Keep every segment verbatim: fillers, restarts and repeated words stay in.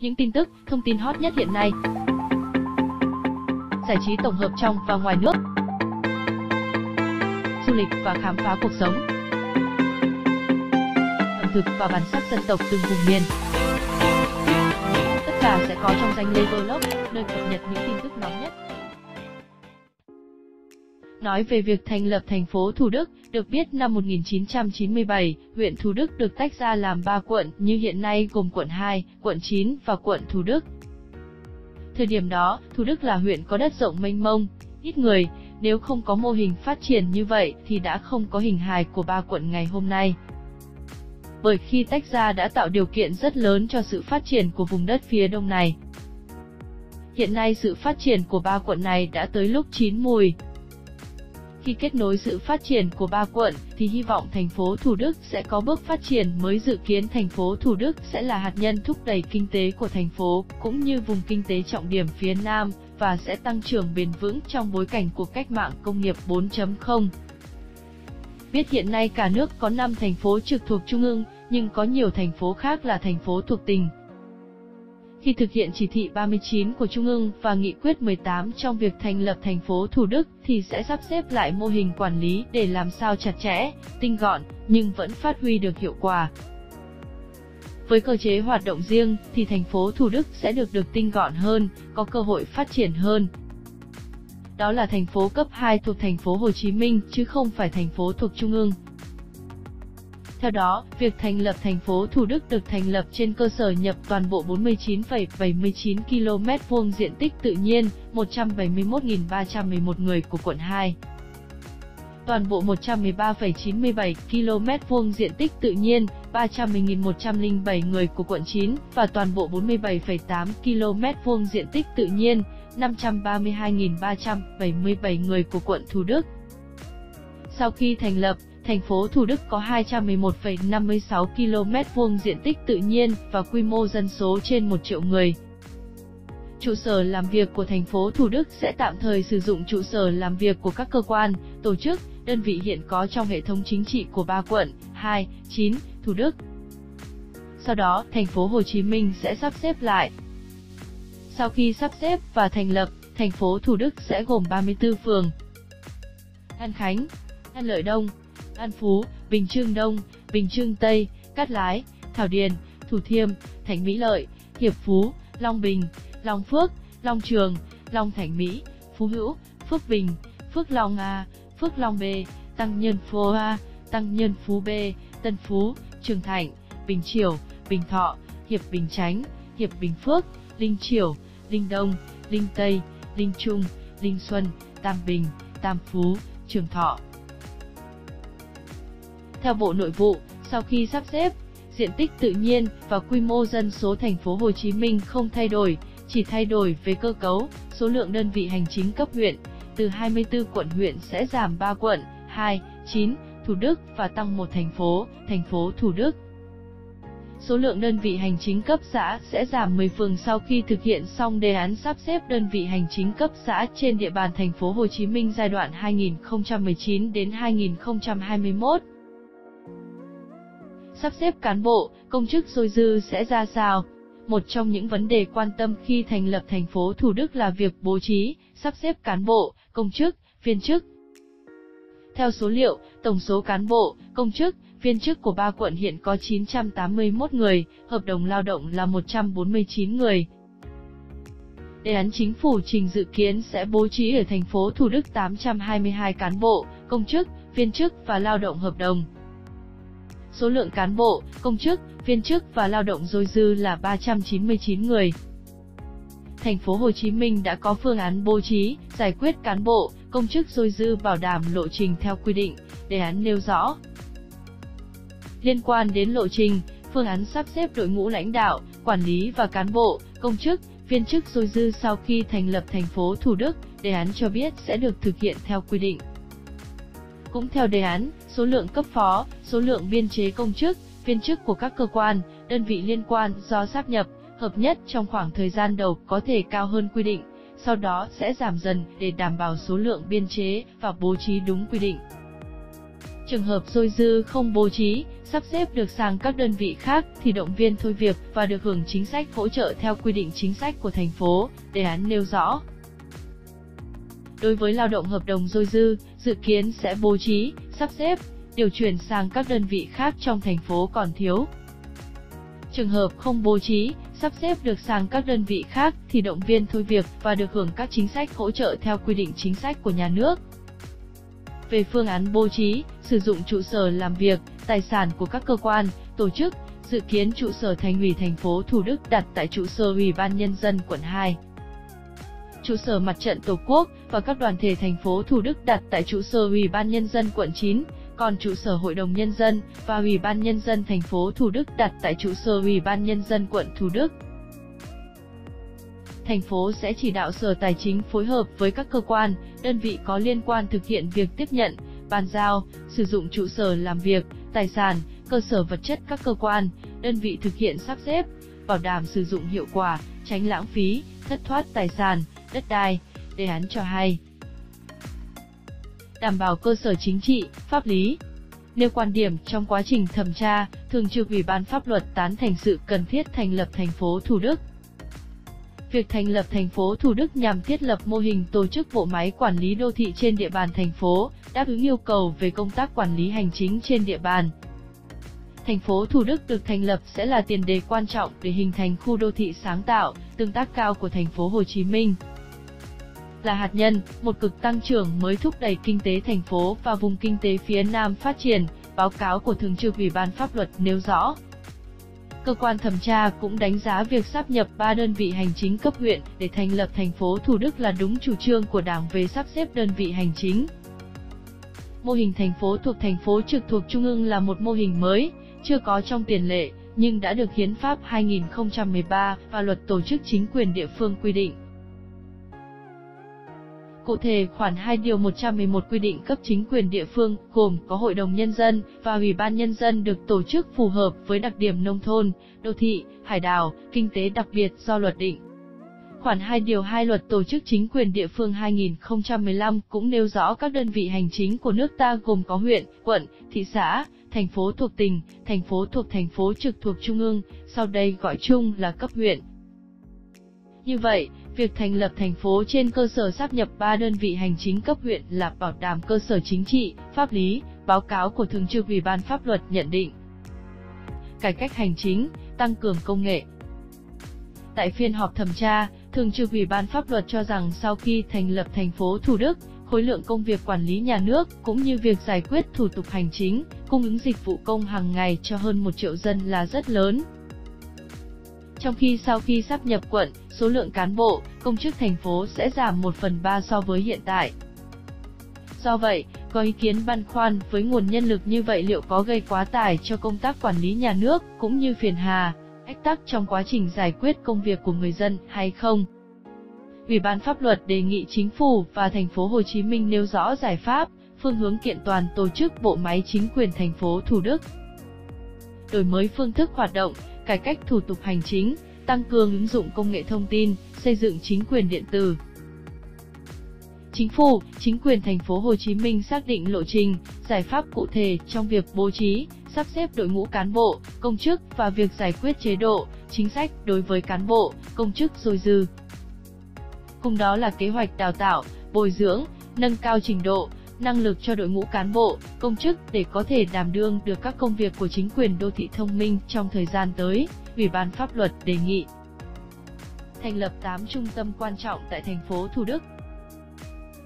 những tin tức, thông tin hot nhất hiện nay. Giải trí tổng hợp trong và ngoài nước. Du lịch và khám phá cuộc sống. Ẩm thực và bản sắc dân tộc từng vùng miền. Tất cả sẽ có trong Danh Lê Vlog, nơi cập nhật những tin tức nóng nhất. Nói về việc thành lập thành phố Thủ Đức, được biết năm một nghìn chín trăm chín mươi bảy, huyện Thủ Đức được tách ra làm ba quận như hiện nay gồm quận hai, quận chín và quận Thủ Đức. Thời điểm đó, Thủ Đức là huyện có đất rộng mênh mông, ít người, nếu không có mô hình phát triển như vậy thì đã không có hình hài của ba quận ngày hôm nay. Bởi khi tách ra đã tạo điều kiện rất lớn cho sự phát triển của vùng đất phía đông này. Hiện nay sự phát triển của ba quận này đã tới lúc chín mùi. Khi kết nối sự phát triển của ba quận, thì hy vọng thành phố Thủ Đức sẽ có bước phát triển mới. Dự kiến thành phố Thủ Đức sẽ là hạt nhân thúc đẩy kinh tế của thành phố, cũng như vùng kinh tế trọng điểm phía Nam, và sẽ tăng trưởng bền vững trong bối cảnh của cách mạng công nghiệp bốn chấm không. Biết hiện nay cả nước có năm thành phố trực thuộc Trung ương, nhưng có nhiều thành phố khác là thành phố thuộc tỉnh. Khi thực hiện chỉ thị ba mươi chín của Trung ương và nghị quyết mười tám trong việc thành lập thành phố Thủ Đức thì sẽ sắp xếp lại mô hình quản lý để làm sao chặt chẽ, tinh gọn, nhưng vẫn phát huy được hiệu quả. Với cơ chế hoạt động riêng thì thành phố Thủ Đức sẽ được được tinh gọn hơn, có cơ hội phát triển hơn. Đó là thành phố cấp hai thuộc thành phố Hồ Chí Minh chứ không phải thành phố thuộc Trung ương. Theo đó, việc thành lập thành phố Thủ Đức được thành lập trên cơ sở nhập toàn bộ bốn mươi chín phẩy bảy mươi chín ki lô mét vuông diện tích tự nhiên, một trăm bảy mươi mốt nghìn ba trăm mười một người của quận hai. Toàn bộ một trăm mười ba phẩy chín mươi bảy ki lô mét vuông diện tích tự nhiên, ba trăm mười nghìn một trăm lẻ bảy người của quận chín và toàn bộ bốn mươi bảy phẩy tám ki lô mét vuông diện tích tự nhiên, năm trăm ba mươi hai nghìn ba trăm bảy mươi bảy người của quận Thủ Đức. Sau khi thành lập, thành phố Thủ Đức có hai trăm mười một phẩy năm mươi sáu ki lô mét vuông diện tích tự nhiên và quy mô dân số trên một triệu người. Trụ sở làm việc của thành phố Thủ Đức sẽ tạm thời sử dụng trụ sở làm việc của các cơ quan, tổ chức, đơn vị hiện có trong hệ thống chính trị của ba quận, hai, chín, Thủ Đức. Sau đó, thành phố Hồ Chí Minh sẽ sắp xếp lại. Sau khi sắp xếp và thành lập, thành phố Thủ Đức sẽ gồm ba mươi tư phường. An Khánh, An Lợi Đông, An Phú, Bình Chương Đông, Bình Chương Tây, Cát Lái, Thảo Điền, Thủ Thiêm, Thạnh Mỹ Lợi, Hiệp Phú, Long Bình, Long Phước, Long Trường, Long Thạnh Mỹ, Phú Hữu, Phước Bình, Phước Long A, Phước Long B, Tăng Nhân Phú A, Tăng Nhân Phú B, Tân Phú, Trường Thạnh, Bình Triều, Bình Thọ, Hiệp Bình Chánh, Hiệp Bình Phước, Linh Triều, Linh Đông, Linh Tây, Linh Trung, Linh Xuân, Tam Bình, Tam Phú, Trường Thọ. Theo Bộ Nội vụ, sau khi sắp xếp, diện tích tự nhiên và quy mô dân số thành phố Hồ Chí Minh không thay đổi, chỉ thay đổi về cơ cấu, số lượng đơn vị hành chính cấp huyện, từ hai mươi tư quận huyện sẽ giảm ba quận, hai, chín, Thủ Đức và tăng một thành phố, thành phố Thủ Đức. Số lượng đơn vị hành chính cấp xã sẽ giảm mười phường sau khi thực hiện xong đề án sắp xếp đơn vị hành chính cấp xã trên địa bàn thành phố Hồ Chí Minh giai đoạn hai nghìn không trăm mười chín đến hai nghìn không trăm hai mươi mốt. Sắp xếp cán bộ, công chức dôi dư sẽ ra sao? Một trong những vấn đề quan tâm khi thành lập thành phố Thủ Đức là việc bố trí, sắp xếp cán bộ, công chức, viên chức. Theo số liệu, tổng số cán bộ, công chức, viên chức của ba quận hiện có chín trăm tám mươi mốt người, hợp đồng lao động là một trăm bốn mươi chín người. Đề án chính phủ trình dự kiến sẽ bố trí ở thành phố Thủ Đức tám trăm hai mươi hai cán bộ, công chức, viên chức và lao động hợp đồng. Số lượng cán bộ, công chức, viên chức và lao động dôi dư là ba trăm chín mươi chín người. Thành phố Hồ Chí Minh đã có phương án bố trí, giải quyết cán bộ, công chức dôi dư bảo đảm lộ trình theo quy định, đề án nêu rõ. Liên quan đến lộ trình, phương án sắp xếp đội ngũ lãnh đạo, quản lý và cán bộ, công chức, viên chức dôi dư sau khi thành lập thành phố Thủ Đức, đề án cho biết sẽ được thực hiện theo quy định. Cũng theo đề án, số lượng cấp phó, số lượng biên chế công chức, viên chức của các cơ quan, đơn vị liên quan do sáp nhập, hợp nhất trong khoảng thời gian đầu có thể cao hơn quy định, sau đó sẽ giảm dần để đảm bảo số lượng biên chế và bố trí đúng quy định. Trường hợp dôi dư không bố trí, sắp xếp được sang các đơn vị khác thì động viên thôi việc và được hưởng chính sách hỗ trợ theo quy định chính sách của thành phố, đề án nêu rõ. Đối với lao động hợp đồng dôi dư, dự kiến sẽ bố trí, sắp xếp, điều chuyển sang các đơn vị khác trong thành phố còn thiếu. Trường hợp không bố trí, sắp xếp được sang các đơn vị khác thì động viên thôi việc và được hưởng các chính sách hỗ trợ theo quy định chính sách của nhà nước. Về phương án bố trí, sử dụng trụ sở làm việc, tài sản của các cơ quan, tổ chức, dự kiến trụ sở Thành ủy thành phố Thủ Đức đặt tại trụ sở Ủy ban Nhân dân quận hai. Trụ sở Mặt trận Tổ quốc và các đoàn thể thành phố Thủ Đức đặt tại trụ sở Ủy ban Nhân dân quận chín, còn trụ sở Hội đồng Nhân dân và Ủy ban Nhân dân thành phố Thủ Đức đặt tại trụ sở Ủy ban Nhân dân quận Thủ Đức. Thành phố sẽ chỉ đạo Sở Tài chính phối hợp với các cơ quan, đơn vị có liên quan thực hiện việc tiếp nhận, bàn giao, sử dụng trụ sở làm việc, tài sản, cơ sở vật chất các cơ quan, đơn vị thực hiện sắp xếp, bảo đảm sử dụng hiệu quả, tránh lãng phí, thất thoát tài sản, đất đai, đề án cho hay. Đảm bảo cơ sở chính trị, pháp lý. Nêu quan điểm trong quá trình thẩm tra, Thường trực Ủy ban Pháp luật tán thành sự cần thiết thành lập thành phố Thủ Đức. Việc thành lập thành phố Thủ Đức nhằm thiết lập mô hình tổ chức bộ máy quản lý đô thị trên địa bàn thành phố, đáp ứng yêu cầu về công tác quản lý hành chính trên địa bàn. Thành phố Thủ Đức được thành lập sẽ là tiền đề quan trọng để hình thành khu đô thị sáng tạo, tương tác cao của thành phố Hồ Chí Minh. Là hạt nhân, một cực tăng trưởng mới thúc đẩy kinh tế thành phố và vùng kinh tế phía Nam phát triển, báo cáo của Thường trực Ủy ban Pháp luật nêu rõ. Cơ quan thẩm tra cũng đánh giá việc sáp nhập ba đơn vị hành chính cấp huyện để thành lập thành phố Thủ Đức là đúng chủ trương của Đảng về sắp xếp đơn vị hành chính. Mô hình thành phố thuộc thành phố trực thuộc Trung ương là một mô hình mới, chưa có trong tiền lệ, nhưng đã được Hiến pháp hai nghìn không trăm mười ba và Luật Tổ chức Chính quyền địa phương quy định. Cụ thể, khoản hai điều một trăm mười một quy định cấp chính quyền địa phương, gồm có Hội đồng Nhân dân và Ủy ban Nhân dân được tổ chức phù hợp với đặc điểm nông thôn, đô thị, hải đảo, kinh tế đặc biệt do luật định. Khoản hai điều hai Luật Tổ chức Chính quyền địa phương hai nghìn không trăm mười lăm cũng nêu rõ các đơn vị hành chính của nước ta gồm có huyện, quận, thị xã, thành phố thuộc tỉnh, thành phố thuộc thành phố trực thuộc Trung ương, sau đây gọi chung là cấp huyện. Như vậy, việc thành lập thành phố trên cơ sở sáp nhập ba đơn vị hành chính cấp huyện là bảo đảm cơ sở chính trị, pháp lý, báo cáo của Thường trực Ủy ban Pháp luật nhận định. Cải cách hành chính, tăng cường công nghệ. Tại phiên họp thẩm tra, Thường trực Ủy ban Pháp luật cho rằng sau khi thành lập thành phố Thủ Đức, khối lượng công việc quản lý nhà nước cũng như việc giải quyết thủ tục hành chính, cung ứng dịch vụ công hàng ngày cho hơn một triệu dân là rất lớn. Trong khi sau khi sáp nhập quận, số lượng cán bộ, công chức thành phố sẽ giảm một phần ba so với hiện tại. Do vậy, có ý kiến băn khoăn với nguồn nhân lực như vậy liệu có gây quá tải cho công tác quản lý nhà nước cũng như phiền hà, ách tắc trong quá trình giải quyết công việc của người dân hay không. Ủy ban Pháp luật đề nghị Chính phủ và thành phố Hồ Chí Minh nêu rõ giải pháp, phương hướng kiện toàn tổ chức bộ máy chính quyền thành phố Thủ Đức. Đổi mới phương thức hoạt động, cải cách thủ tục hành chính, tăng cường ứng dụng công nghệ thông tin, xây dựng chính quyền điện tử. Chính phủ, chính quyền thành phố Hồ Chí Minh xác định lộ trình, giải pháp cụ thể trong việc bố trí, sắp xếp đội ngũ cán bộ, công chức và việc giải quyết chế độ, chính sách đối với cán bộ, công chức dôi dư. Cùng đó là kế hoạch đào tạo, bồi dưỡng, nâng cao trình độ, năng lực cho đội ngũ cán bộ, công chức để có thể đảm đương được các công việc của chính quyền đô thị thông minh trong thời gian tới, Ủy ban Pháp luật đề nghị. Thành lập tám trung tâm quan trọng tại thành phố Thủ Đức.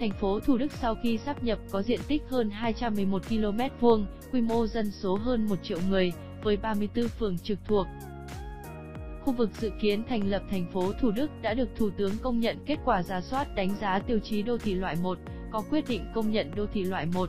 Thành phố Thủ Đức sau khi sáp nhập có diện tích hơn hai trăm mười một ki lô mét vuông, quy mô dân số hơn một triệu người, với ba mươi tư phường trực thuộc. Khu vực dự kiến thành lập thành phố Thủ Đức đã được Thủ tướng công nhận kết quả rà soát đánh giá tiêu chí đô thị loại một, có quyết định công nhận đô thị loại một.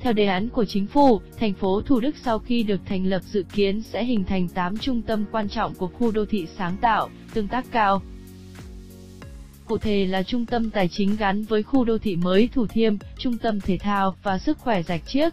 Theo đề án của Chính phủ, thành phố Thủ Đức sau khi được thành lập dự kiến sẽ hình thành tám trung tâm quan trọng của khu đô thị sáng tạo, tương tác cao. Cụ thể là trung tâm tài chính gắn với khu đô thị mới Thủ Thiêm, trung tâm thể thao và sức khỏe Rạch Chiếc,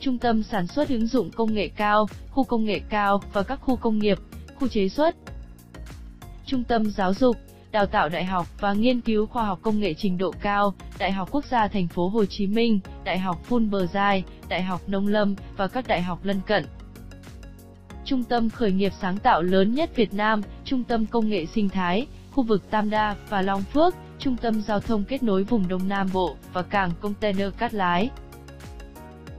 trung tâm sản xuất ứng dụng công nghệ cao, khu công nghệ cao và các khu công nghiệp, khu chế xuất, trung tâm giáo dục, đào tạo đại học và nghiên cứu khoa học công nghệ trình độ cao, Đại học Quốc gia Thành phố Hồ Chí Minh, Đại học Fulbright, Đại học Nông Lâm và các đại học lân cận. Trung tâm khởi nghiệp sáng tạo lớn nhất Việt Nam, Trung tâm Công nghệ Sinh thái, khu vực Tam Đa và Long Phước, Trung tâm Giao thông kết nối vùng Đông Nam Bộ và Cảng Container Cát Lái.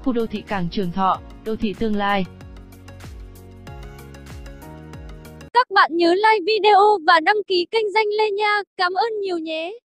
Khu đô thị Cảng Trường Thọ, đô thị tương lai. Các bạn nhớ like video và đăng ký kênh Danh Lê nha, cảm ơn nhiều nhé.